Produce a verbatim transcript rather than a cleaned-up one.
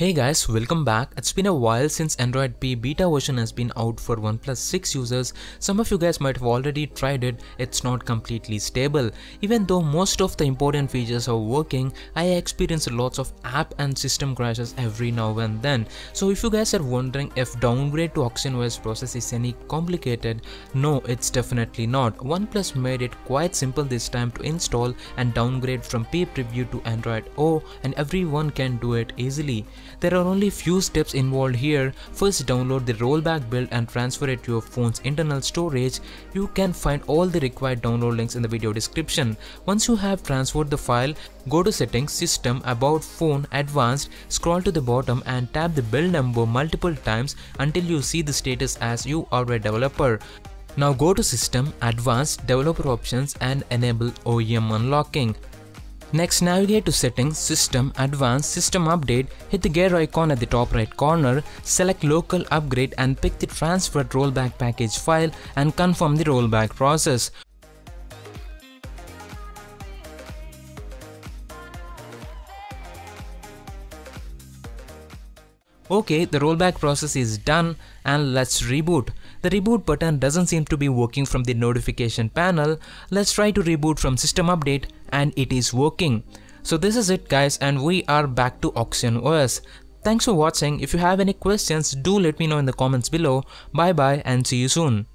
Hey guys, welcome back. It's been a while since Android P beta version has been out for OnePlus six users. Some of you guys might have already tried it. It's not completely stable. Even though most of the important features are working, I experienced lots of app and system crashes every now and then. So if you guys are wondering if downgrade to OxygenOS process is any complicated, no, it's definitely not. OnePlus made it quite simple this time to install and downgrade from P preview to Android O, and everyone can do it easily. There are only few steps involved here. First, download the rollback build and transfer it to your phone's internal storage. You can find all the required download links in the video description. Once you have transferred the file, go to Settings, System, About, Phone, Advanced, scroll to the bottom and tap the build number multiple times until you see the status as you are a developer. Now go to System, Advanced, Developer Options and enable O E M unlocking. Next, navigate to Settings, System, Advanced, System Update, hit the gear icon at the top right corner, select Local Upgrade and pick the transferred rollback package file and confirm the rollback process. Okay, the rollback process is done and let's reboot. The reboot button doesn't seem to be working from the notification panel. Let's try to reboot from System Update and it is working. So this is it guys, and we are back to OxygenOS. Thanks for watching. If you have any questions, do let me know in the comments below. Bye bye and see you soon.